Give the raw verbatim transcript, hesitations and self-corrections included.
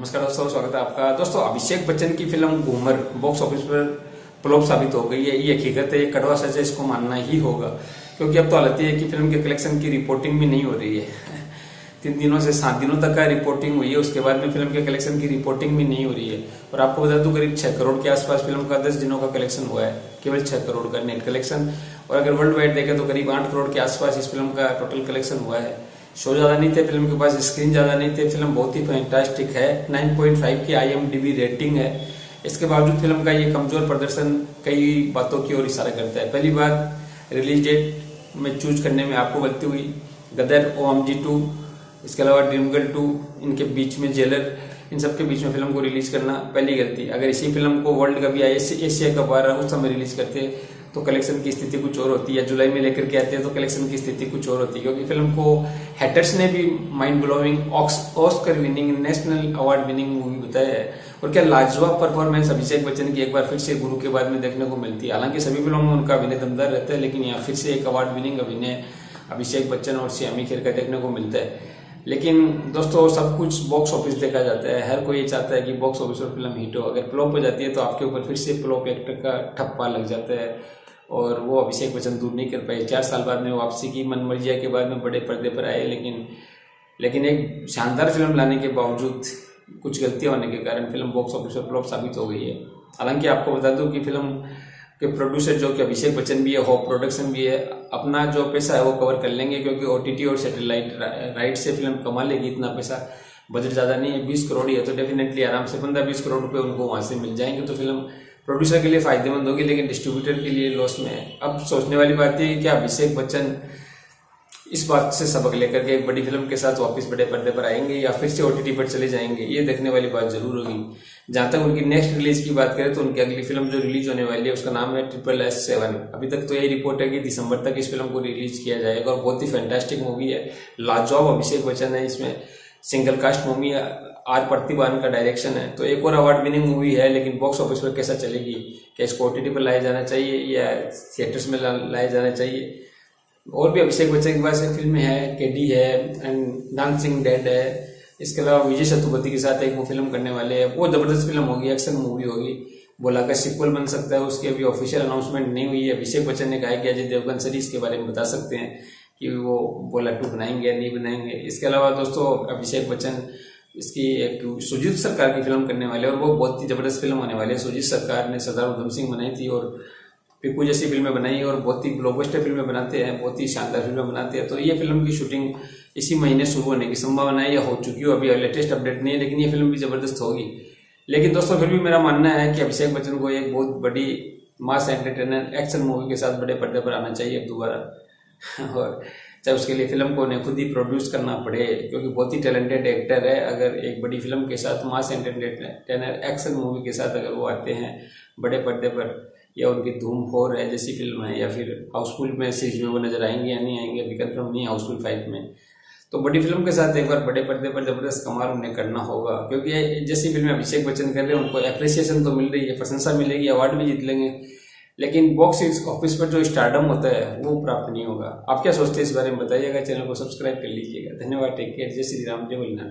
नमस्कार दोस्तों, स्वागत है आपका। दोस्तों, अभिषेक बच्चन की फिल्म घूमर बॉक्स ऑफिस पर फ्लॉप साबित हो गई है। ये हकीकत है, कड़वा सच है, इसको मानना ही होगा। क्योंकि अब तो हालत है कि फिल्म के कलेक्शन की रिपोर्टिंग भी नहीं हो रही है। तीन दिनों से सात दिनों तक का रिपोर्टिंग हुई है, उसके बाद में फिल्म के कलेक्शन की रिपोर्टिंग भी नहीं हो रही है। और आपको बता दूं, करीब छह करोड़ के आसपास फिल्म का दस दिनों का कलेक्शन हुआ है, केवल छह करोड़ का नेट कलेक्शन। और अगर वर्ल्ड वाइड देखें तो करीब आठ करोड़ के आसपास इस फिल्म का टोटल कलेक्शन हुआ है। शो ज्यादा नहीं थे फिल्म के पास, स्क्रीन ज्यादा नहीं थे, फिल्म बहुत ही फैंटास्टिक है। नाइन पॉइंट फाइव की I M D B rating है। इसके बावजूद फिल्म का ये कमजोर प्रदर्शन कई बातों की ओर इशारा करता है। पहली बात, रिलीज डेट में चूज करने में आपको गलती हुई। गदर, ओ एम जी टू, इसके अलावा ड्रीम गर्ल टू, इनके बीच में जेलर, इन सब के बीच में फिल्म को रिलीज करना पहली गलती। अगर इसी फिल्म को वर्ल्ड कप या एशिया कप आ रहा उस समय रिलीज करते तो कलेक्शन की स्थिति कुछ और होती है। जुलाई में लेकर के आते हैं तो कलेक्शन की स्थिति कुछ और होती है। क्योंकि फिल्म को हेटर्स ने भी mind blowing, Oscar winning, national award winning movie बताया है। और क्या लाजवाब परफॉर्मेंस अभिषेक बच्चन की एक बार फिर से गुरु के बाद में देखने को मिलती है। हालांकि सभी फिल्मों में उनका अभिनय दमदार रहता है, लेकिन यहाँ फिर से एक अवार्ड विनिंग अभिनय अभिषेक बच्चन और श्यामी खेर का देखने को मिलता है। लेकिन दोस्तों, सब कुछ बॉक्स ऑफिस देखा जाता है। हर कोई ये चाहता है कि बॉक्स ऑफिस पर फिल्म हिट हो। अगर फ्लॉप हो जाती है तो आपके ऊपर फिर से फ्लॉप एक्टर का ठप्पा लग जाता है, और वो अभिषेक बच्चन दूर नहीं कर पाए। चार साल बाद में वापसी की, मनमर्जिया के बाद में बड़े पर्दे पर आए, लेकिन लेकिन एक शानदार फिल्म लाने के बावजूद कुछ गलतियां होने के कारण फिल्म बॉक्स ऑफिस पर फ्लॉप साबित हो गई है। हालांकि आपको बता दूं कि फिल्म के प्रोड्यूसर जो कि अभिषेक बच्चन भी है, होप प्रोडक्शन भी है, अपना जो पैसा है वो कवर कर लेंगे। क्योंकि ओ टी टी और सैटेलाइट राइट से फिल्म कमा लेगी इतना पैसा। बजट ज़्यादा नहीं है, बीस करोड़ ही है, तो डेफिनेटली आराम से पंद्रह बीस करोड़ रुपये उनको वहाँ से मिल जाएंगे। तो फिल्म प्रोड्यूसर के लिए फायदेमंद होगी, लेकिन डिस्ट्रीब्यूटर के लिए लॉस में है। अब सोचने वाली बात यह है कि अभिषेक बच्चन इस बात से सबक लेकर के एक बड़ी फिल्म के साथ वापस बड़े पर्दे पर आएंगे या फिर से ओ टी टी पर चले जाएंगे, ये देखने वाली बात जरूर होगी। जहां तक उनकी नेक्स्ट रिलीज की बात करें तो उनकी अगली फिल्म जो रिलीज होने वाली है उसका नाम है ट्रिपल एस सेवन। अभी तक तो यही रिपोर्ट है कि दिसंबर तक इस फिल्म को रिलीज किया जाएगा। और बहुत ही फैंटास्टिक मूवी है, लाजवाब अभिषेक बच्चन है इसमें, सिंगल कास्ट मूवी है, आर प्रतिभा का डायरेक्शन है। तो एक और अवार्ड विनिंग मूवी है, लेकिन बॉक्स ऑफिस पर कैसा चलेगी, क्या इसको ओ टी टी पर लाया जाना चाहिए या थिएटर्स में लाया जाना चाहिए। और भी अभिषेक बच्चन के पास एक फिल्म है, केडी है एंड डांसिंग डेड है। इसके अलावा विजय सेतुपति के साथ एक वो फिल्म करने वाले हैं, वो जबरदस्त फिल्म होगी, एक्शन मूवी होगी। बोला का सिक्वल बन सकता है, उसकी अभी ऑफिशियल अनाउंसमेंट नहीं हुई है। अभिषेक बच्चन ने कहा है कि जी देवगन सर इसके बारे में बता सकते हैं कि वो बोला टू बनाएंगे या नहीं बनाएंगे। इसके अलावा दोस्तों, अभिषेक बच्चन इसकी एक सुजीत सरकार की फिल्म करने वाले हैं, और वो बहुत ही जबरदस्त फिल्म होने वाली है। सुजीत सरकार ने सरदार ऊधम सिंह बनाई थी और पीकू जैसी फिल्में बनाई, और बहुत ही ब्लॉकबस्टर फिल्में बनाते हैं, बहुत ही शानदार फिल्में बनाते हैं। तो ये फिल्म की शूटिंग इसी महीने शुरू होने की संभावना है या हो चुकी हो, अभी लेटेस्ट अपडेट नहीं है, लेकिन ये फिल्म भी जबरदस्त होगी। लेकिन दोस्तों, फिर भी मेरा मानना है कि अभिषेक बच्चन को एक बहुत बड़ी मास एंटरटेनर एक्शन मूवी के साथ बड़े पर्दे पर आना चाहिए अब दोबारा। और चाहे उसके लिए फिल्म को उन्हें खुद ही प्रोड्यूस करना पड़े, क्योंकि बहुत ही टैलेंटेड एक्टर है। अगर एक बड़ी फिल्म के साथ मास एंटरटेनर एक्शन मूवी के साथ अगर वो आते हैं बड़े पर्दे पर, या उनकी धूम फोर है जैसी फिल्म है, या फिर हाउसफुल में सीरीज में वो नजर आएंगे या नहीं आएंगे अभी कन्फर्म नहीं है, हाउसफुल फाइव में। तो बड़ी फिल्म के साथ एक बार बड़े पर्दे पर जबरदस्त कमाल उन्हें करना होगा। क्योंकि जैसी फिल्म अभिषेक बच्चन कर रहे हैं उनको एप्रिसिएशन तो मिल रही है, प्रशंसा मिलेगी, अवार्ड भी जीत लेंगे, लेकिन बॉक्स ऑफिस पर जो स्टारडम होता है वो प्राप्त नहीं होगा। आप क्या सोचते हैं इस बारे में बताइएगा। चैनल को सब्सक्राइब कर लीजिएगा। धन्यवाद, टेक केयर, जय श्री राम, जय बोलना।